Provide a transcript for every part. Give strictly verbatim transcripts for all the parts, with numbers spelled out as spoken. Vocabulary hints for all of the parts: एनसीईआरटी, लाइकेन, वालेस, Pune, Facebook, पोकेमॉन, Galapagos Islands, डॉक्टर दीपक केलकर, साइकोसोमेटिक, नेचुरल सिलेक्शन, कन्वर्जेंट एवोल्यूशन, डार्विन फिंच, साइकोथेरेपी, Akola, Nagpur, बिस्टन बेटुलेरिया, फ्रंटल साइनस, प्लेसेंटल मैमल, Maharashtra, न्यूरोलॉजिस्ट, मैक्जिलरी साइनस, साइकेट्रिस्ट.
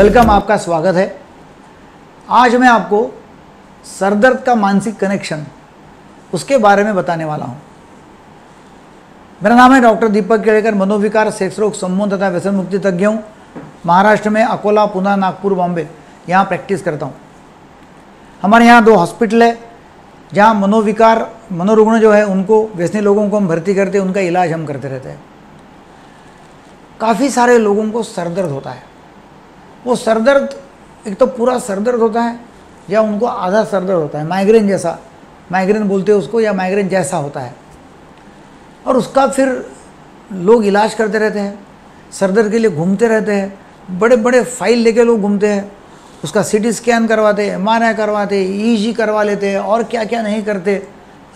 Welcome, आपका स्वागत है। आज मैं आपको सरदर्द का मानसिक कनेक्शन उसके बारे में बताने वाला हूँ। मेरा नाम है डॉक्टर दीपक केलकर, मनोविकार, सेक्स रोग, सम्मोहन तथा व्यसन मुक्ति तज्ञ हूँ। महाराष्ट्र में अकोला, पुणे, नागपुर, बॉम्बे यहाँ प्रैक्टिस करता हूँ। हमारे यहाँ दो हॉस्पिटल है जहाँ मनोविकार मनोरुग्ण जो है उनको, व्यसनी लोगों को हम भर्ती करते हैं, उनका इलाज हम करते रहते हैं। काफ़ी सारे लोगों को सरदर्द होता है। वो सरदर्द एक तो पूरा सरदर्द होता है या उनको आधा सरदर्द होता है, माइग्रेन जैसा, माइग्रेन बोलते हैं उसको, या माइग्रेन जैसा होता है। और उसका फिर लोग इलाज करते रहते हैं, सरदर्द के लिए घूमते रहते हैं, बड़े बड़े फाइल लेके लोग घूमते हैं। उसका सीटी स्कैन करवाते, एम आर आई करवाते, ईईजी करवा लेते हैं और क्या क्या नहीं करते।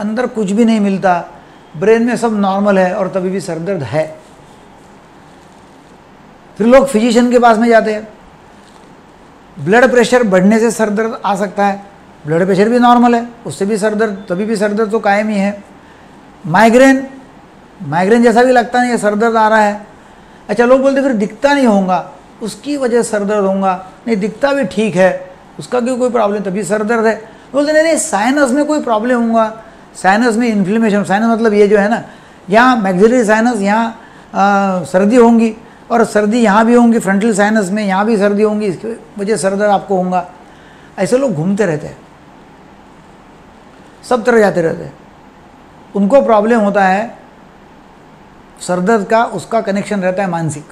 अंदर कुछ भी नहीं मिलता, ब्रेन में सब नॉर्मल है और तभी भी सरदर्द है। फिर लोग फिजिशियन के पास में जाते हैं। ब्लड प्रेशर बढ़ने से सरदर्द आ सकता है, ब्लड प्रेशर भी नॉर्मल है, उससे भी सरदर्द, तभी भी सरदर्द तो कायम ही है। माइग्रेन, माइग्रेन जैसा भी लगता नहीं है, सरदर्द आ रहा है। अच्छा, लोग बोलते फिर दिखता नहीं होगा, उसकी वजह सरदर्द होगा, नहीं दिखता भी ठीक है, उसका क्यों कोई प्रॉब्लम, तभी सरदर्द है। बोलते नहीं नहीं साइनस में कोई प्रॉब्लम होगा, साइनस में इन्फ्लेमेशन, साइनस मतलब ये जो है ना, यहाँ मैक्जिलरी साइनस, यहाँ सर्दी होंगी और सर्दी यहाँ भी होंगी, फ्रंटल साइनस में यहाँ भी सर्दी होंगी, इसकी वजह सरदर्द आपको होगा। ऐसे लोग घूमते रहते हैं, सब तरह जाते रहते हैं। उनको प्रॉब्लम होता है सरदर्द का, उसका कनेक्शन रहता है मानसिक,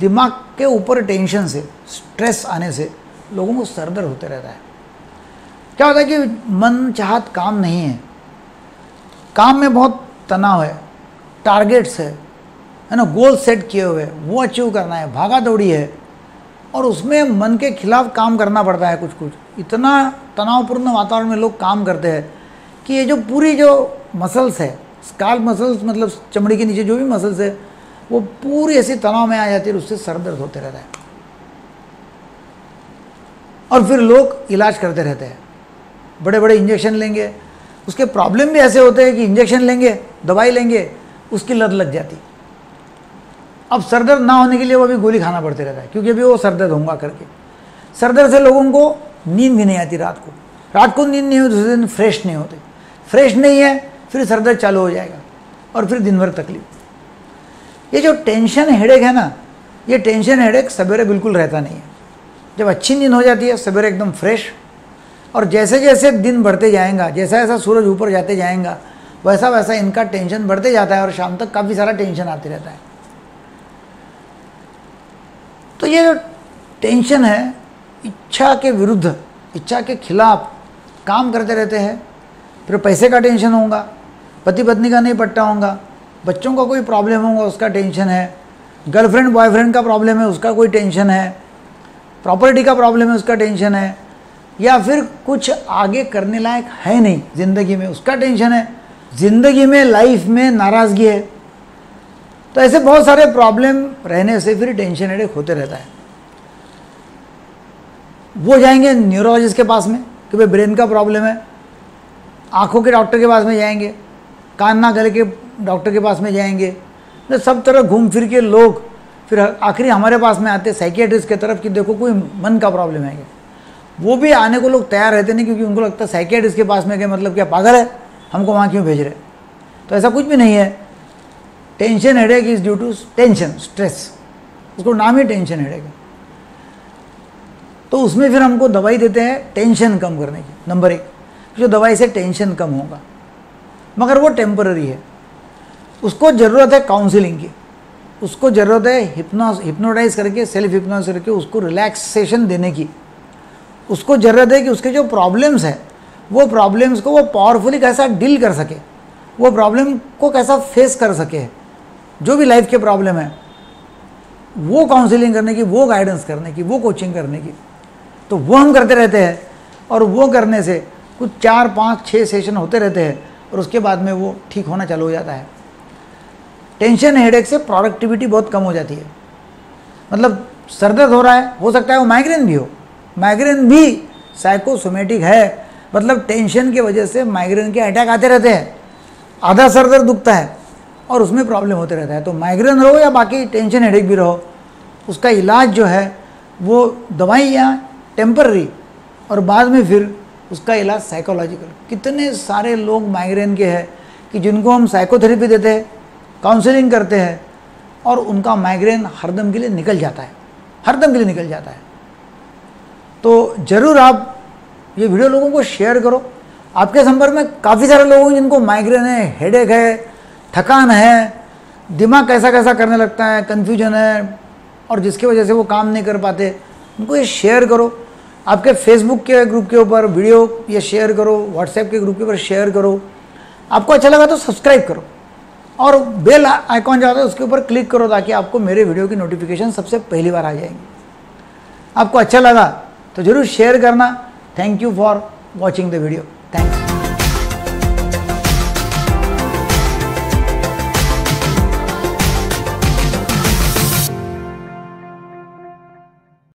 दिमाग के ऊपर टेंशन से, स्ट्रेस आने से लोगों को सरदर्द होते रहता है। क्या होता है कि मन चाहत काम नहीं है, काम में बहुत तनाव है, टारगेट्स है है ना, गोल सेट किए हुए वो अचीव करना है, भागा दौड़ी है और उसमें मन के खिलाफ काम करना पड़ता है कुछ कुछ। इतना तनावपूर्ण वातावरण में लोग काम करते हैं कि ये जो पूरी जो मसल्स है, स्काल्प मसल्स मतलब चमड़ी के नीचे जो भी मसल्स है, वो पूरी ऐसी तनाव में आ जाती है, उससे सरदर्द होते रहता है। और फिर लोग इलाज करते रहते हैं, बड़े बड़े इंजेक्शन लेंगे, उसके प्रॉब्लम भी ऐसे होते हैं कि इंजेक्शन लेंगे, दवाई लेंगे, उसकी लत लग जाती। अब सरदर्द ना होने के लिए वो भी गोली खाना पड़ते रहता है, क्योंकि अभी वो सरदर्द होगा करके। सरदर्द से लोगों को नींद भी नहीं आती, रात को रात को नींद नहीं होती, दूसरे दिन फ्रेश नहीं होते, फ्रेश नहीं है फिर सरदर्द चालू हो जाएगा और फिर दिन भर तकलीफ। ये जो टेंशन हेडेक है ना, ये टेंशन हेडेक सवेरे बिल्कुल रहता नहीं है। जब अच्छी नींद हो जाती है सवेरे एकदम फ्रेश, और जैसे जैसे दिन बढ़ते जाएगा, जैसा जैसा सूरज ऊपर जाते जाएगा, वैसा वैसा इनका टेंशन बढ़ते जाता है और शाम तक काफ़ी सारा टेंशन आते रहता है। तो ये जो टेंशन है, इच्छा के विरुद्ध, इच्छा के खिलाफ काम करते रहते हैं। फिर पैसे का टेंशन होगा, पति पत्नी का नहीं पट्टा होगा, बच्चों का कोई प्रॉब्लम होगा उसका टेंशन है, गर्लफ्रेंड बॉयफ्रेंड का प्रॉब्लम है उसका कोई टेंशन है, प्रॉपर्टी का प्रॉब्लम है उसका टेंशन है, या फिर कुछ आगे करने लायक है नहीं ज़िंदगी में उसका टेंशन है, ज़िंदगी में लाइफ में नाराज़गी है। तो ऐसे बहुत सारे प्रॉब्लम रहने से फिर टेंशन हेडेक होते रहता है। वो जाएंगे न्यूरोलॉजिस्ट के पास में कि भाई ब्रेन का प्रॉब्लम है, आँखों के डॉक्टर के पास में जाएंगे, कान ना गले के डॉक्टर के पास में जाएंगे, तो सब तरह घूम फिर के लोग फिर आखिरी हमारे पास में आते साइकेट्रिस्ट के तरफ कि देखो कोई मन का प्रॉब्लम है। वो भी आने को लोग तैयार रहते नहीं, क्योंकि उनको लगता है साइकेट्रिस्ट के पास में गए मतलब क्या पागल है, हमको वहाँ क्यों भेज रहे। तो ऐसा कुछ भी नहीं है। Tension headache is due to tension, stress, उसको नाम ही टेंशन हेडेक है। तो उसमें फिर हमको दवाई देते हैं टेंशन कम करने की, नंबर एक, जो दवाई से टेंशन कम होगा, मगर वो टेम्पररी है। उसको ज़रूरत है काउंसलिंग की, उसको ज़रूरत है हिप्नोस हिप्नोटाइज करके, सेल्फ हिप्नोस करके उसको रिलैक्सेशन देने की। उसको ज़रूरत है कि उसके जो प्रॉब्लम्स हैं, वो प्रॉब्लम्स को वो पावरफुली कैसा डील कर सके, वो प्रॉब्लम को कैसा फेस कर सके, जो भी लाइफ के प्रॉब्लम है वो काउंसलिंग करने की, वो गाइडेंस करने की, वो कोचिंग करने की। तो वो हम करते रहते हैं और वो करने से कुछ चार पाँच छः सेशन होते रहते हैं और उसके बाद में वो ठीक होना चालू हो जाता है। टेंशन हेडेक से प्रोडक्टिविटी बहुत कम हो जाती है। मतलब सरदर्द हो रहा है, हो सकता है वो माइग्रेन भी हो, माइग्रेन भी साइकोसोमेटिक है, मतलब टेंशन की वजह से माइग्रेन के अटैक आते रहते हैं, आधा सरदर्द दुखता है और उसमें प्रॉब्लम होते रहता है। तो माइग्रेन रहो या बाकी टेंशन हेडेक भी रहो, उसका इलाज जो है वो दवाइयाँ टेम्पररी और बाद में फिर उसका इलाज साइकोलॉजिकल। कितने सारे लोग माइग्रेन के हैं कि जिनको हम साइकोथेरेपी देते हैं, काउंसलिंग करते हैं और उनका माइग्रेन हरदम के लिए निकल जाता है, हरदम के लिए निकल जाता है। तो ज़रूर आप ये वीडियो लोगों को शेयर करो। आपके संपर्क में काफ़ी सारे लोग हैं जिनको माइग्रेन है, हेडेक है, थकान है, दिमाग कैसा कैसा करने लगता है, कन्फ्यूजन है और जिसकी वजह से वो काम नहीं कर पाते। उनको ये शेयर करो, आपके फेसबुक के ग्रुप के ऊपर वीडियो ये शेयर करो, व्हाट्सएप के ग्रुप के ऊपर शेयर करो। आपको अच्छा लगा तो सब्सक्राइब करो और बेल आइकॉन जो आता है उसके ऊपर क्लिक करो ताकि आपको मेरे वीडियो की नोटिफिकेशन सबसे पहली बार आ जाएगी। आपको अच्छा लगा तो ज़रूर शेयर करना। Thank you for watching the video. Thanks.